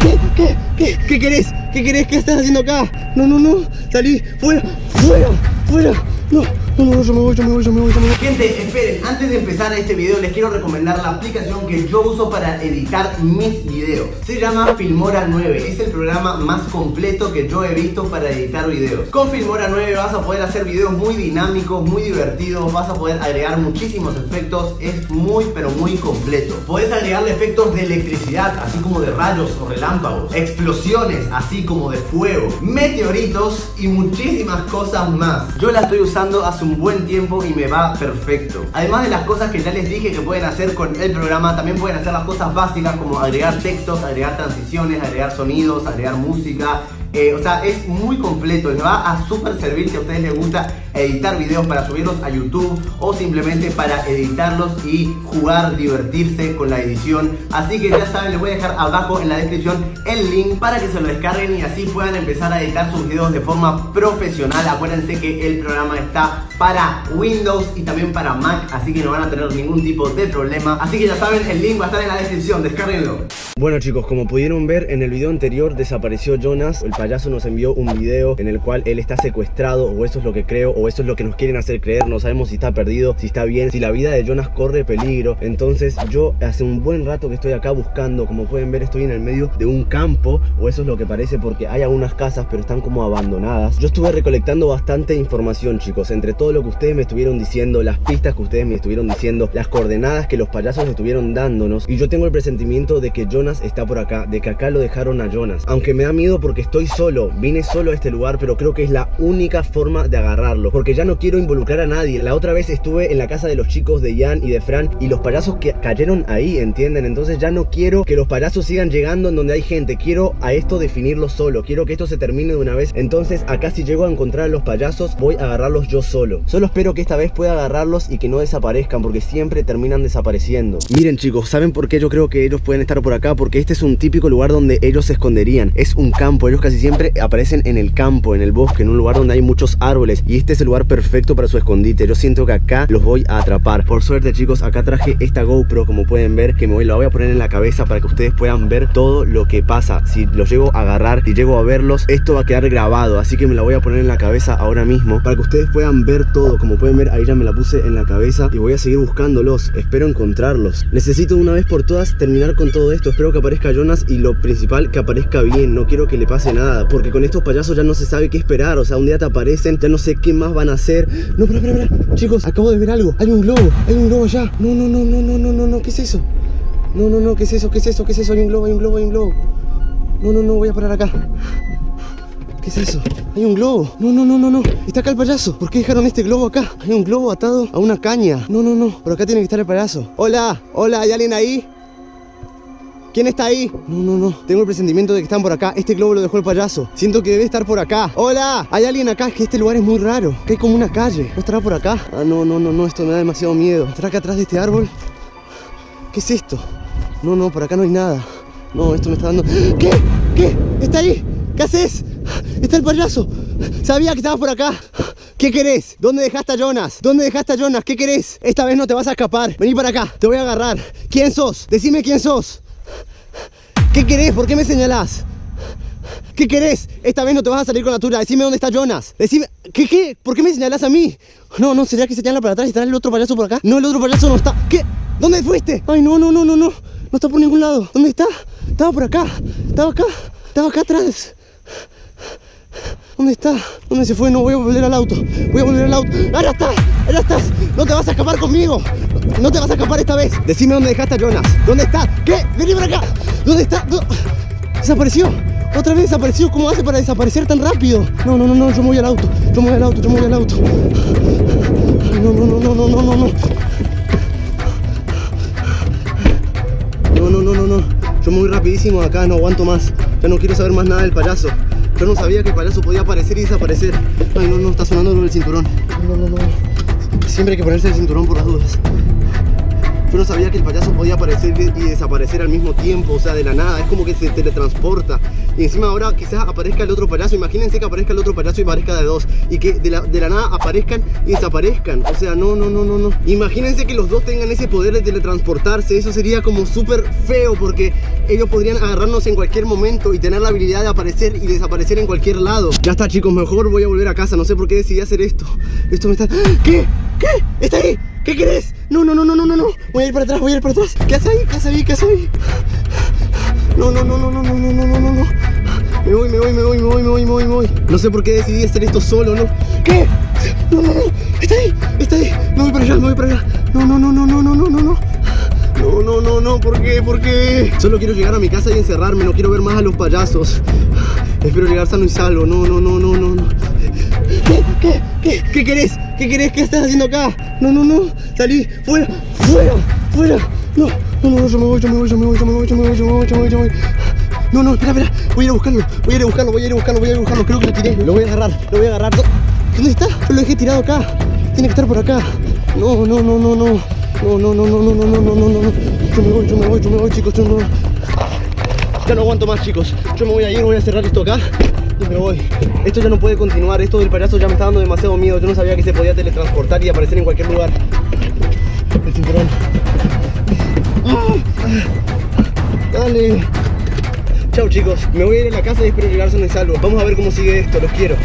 ¿Qué querés? ¿Qué querés? ¿Qué estás haciendo acá? No, no, no, salí, fuera, fuera, fuera. No, no, no, yo me voy. Gente, esperen, antes de empezar este video les quiero recomendar la aplicación que yo uso para editar mis videos. Se llama Filmora 9, es el programa más completo que yo he visto para editar videos. Con Filmora 9 vas a poder hacer videos muy dinámicos, muy divertidos, vas a poder agregar muchísimos efectos, es muy pero muy completo. Podés agregarle efectos de electricidad, así como de rayos o relámpagos, explosiones, así como de fuego, meteoritos y muchísimas cosas más. Yo la estoy usando hace un buen tiempo y me va perfecto. Además de las cosas que ya les dije que pueden hacer con el programa, también pueden hacer las cosas básicas como agregar textos, agregar transiciones, agregar sonidos, agregar música. O sea, es muy completo, les va a súper servir si a ustedes les gusta editar videos para subirlos a YouTube o simplemente para editarlos y jugar, divertirse con la edición. Así que ya saben, les voy a dejar abajo en la descripción el link para que se lo descarguen y así puedan empezar a editar sus videos de forma profesional. Acuérdense que el programa está para Windows y también para Mac, así que no van a tener ningún tipo de problema. Así que ya saben, el link va a estar en la descripción, descárguenlo. Bueno chicos, como pudieron ver en el video anterior desapareció Jonas. El payaso nos envió un video en el cual él está secuestrado, o eso es lo que creo, o eso es lo que nos quieren hacer creer. No sabemos si está perdido, si está bien, si la vida de Jonas corre peligro. Entonces yo hace un buen rato que estoy acá buscando. Como pueden ver, estoy en el medio de un campo, o eso es lo que parece, porque hay algunas casas pero están como abandonadas. Yo estuve recolectando bastante información chicos, entre todo lo que ustedes me estuvieron diciendo, las pistas que ustedes me estuvieron diciendo, las coordenadas que los payasos estuvieron dándonos. Y yo tengo el presentimiento de que Jonas está por acá, de que acá lo dejaron a Jonas. Aunque me da miedo porque estoy solo, vine solo a este lugar, pero creo que es la única forma de agarrarlo, porque ya no quiero involucrar a nadie. La otra vez estuve en la casa de los chicos de Ian y de Fran y los payasos que cayeron ahí, ¿entienden? Entonces ya no quiero que los payasos sigan llegando en donde hay gente, quiero a esto definirlo solo, quiero que esto se termine de una vez. Entonces acá si llego a encontrar a los payasos voy a agarrarlos yo solo. Solo espero que esta vez pueda agarrarlos y que no desaparezcan, porque siempre terminan desapareciendo. Miren chicos, ¿saben por qué yo creo que ellos pueden estar por acá? Porque este es un típico lugar donde ellos se esconderían, es un campo, ellos casi siempre aparecen en el campo, en el bosque, en un lugar donde hay muchos árboles, y este es el lugar perfecto para su escondite. Yo siento que acá los voy a atrapar. Por suerte chicos, acá traje esta GoPro, como pueden ver, que me la voy a poner en la cabeza para que ustedes puedan ver todo lo que pasa. Si los llego a agarrar, si llego a verlos, esto va a quedar grabado, así que me la voy a poner en la cabeza ahora mismo para que ustedes puedan ver todo. Como pueden ver, ahí ya me la puse en la cabeza y voy a seguir buscándolos, espero encontrarlos. Necesito de una vez por todas terminar con todo esto, espero que aparezca Jonas y lo principal, que aparezca bien. No quiero que le pase nada, porque con estos payasos ya no se sabe qué esperar. O sea, un día te aparecen, ya no sé qué más van a hacer. No, espera, chicos, acabo de ver algo. Hay un globo allá. No, ¿qué es eso? No, ¿qué es eso? Hay un globo. No, voy a parar acá. ¿Qué es eso? Hay un globo. No, está acá el payaso. ¿Por qué dejaron este globo acá? Hay un globo atado a una caña. No, por acá tiene que estar el payaso. Hola, ¿hay alguien ahí? ¿Quién está ahí? No, tengo el presentimiento de que están por acá. Este globo lo dejó el payaso, siento que debe estar por acá. ¡Hola! Hay alguien acá, es que este lugar es muy raro, que hay como una calle. ¿No estará por acá? Ah, no, esto me da demasiado miedo. ¿Estará acá atrás de este árbol? ¿Qué es esto? No, por acá no hay nada. No, esto me está dando... ¿Qué? ¿Está ahí? ¿Qué haces? ¡Está el payaso! Sabía que estabas por acá. ¿Qué querés? ¿Dónde dejaste a Jonas? ¿Qué querés? Esta vez no te vas a escapar. Vení para acá, te voy a agarrar. ¿Quién sos? Decime quién sos. ¿Qué querés? ¿Por qué me señalás? ¿Qué querés? Esta vez no te vas a salir con la tuya. Decime dónde está Jonas. Decime... ¿Qué? ¿Por qué me señalás a mí? No, ¿será que se señala para atrás y estará el otro payaso por acá? No, el otro payaso no está. ¿Qué? ¿Dónde fuiste? Ay, no. No está por ningún lado. ¿Dónde está? Estaba por acá. Estaba acá atrás. ¿Dónde está? ¿Dónde se fue? No, voy a volver al auto. ¡Ahora estás! ¡No te vas a escapar conmigo! No te vas a escapar esta vez. Decime dónde dejaste a Jonas. ¿Dónde está? ¿Qué? Vení para acá. ¿Dónde está? Desapareció. Otra vez desapareció. ¿Cómo hace para desaparecer tan rápido? No. Yo me voy al auto. No. Yo me voy rapidísimo de acá. No aguanto más. Ya no quiero saber más nada del payaso. Yo no sabía que el payaso podía aparecer y desaparecer. Ay, no. Está sonando el cinturón. No. Siempre hay que ponerse el cinturón por las dudas. Yo no sabía que el payaso podía aparecer y desaparecer al mismo tiempo, o sea, de la nada. Es como que se teletransporta. Y encima ahora quizás aparezca el otro payaso. Imagínense que aparezca el otro payaso y aparezca de dos. Y que de la nada aparezcan y desaparezcan. O sea, no. Imagínense que los dos tengan ese poder de teletransportarse. Eso sería como súper feo, porque ellos podrían agarrarnos en cualquier momento y tener la habilidad de aparecer y desaparecer en cualquier lado. Ya está, chicos, mejor voy a volver a casa. No sé por qué decidí hacer esto. Esto me está... ¿Qué? ¿Qué? ¿Está ahí? ¿Qué querés? No. Voy a ir para atrás, ¿Qué hace ahí? No. Me voy. No sé por qué decidí hacer esto solo, ¿no? ¿Qué? No. Está ahí. Me voy para allá. No. ¿Por qué? Solo quiero llegar a mi casa y encerrarme. No quiero ver más a los payasos. Espero llegar sano y salvo. No. ¿Qué? ¿Qué querés? ¿Qué estás haciendo acá? No. Salí. Fuera. No. Yo me voy. No, espera. Voy a ir a buscarlo. Creo que lo tiré. Lo voy a agarrar. ¿Dónde está? Yo lo dejé tirado acá. Tiene que estar por acá. No. No. Yo me voy, chicos. Ya no aguanto más, chicos. Yo me voy a ir, voy a cerrar esto acá. Me voy. Esto ya no puede continuar. Esto del payaso ya me está dando demasiado miedo. Yo no sabía que se podía teletransportar y aparecer en cualquier lugar. El cinturón. Dale. Chao, chicos. Me voy a ir a la casa y espero llegar sano y salvo. Vamos a ver cómo sigue esto. Los quiero.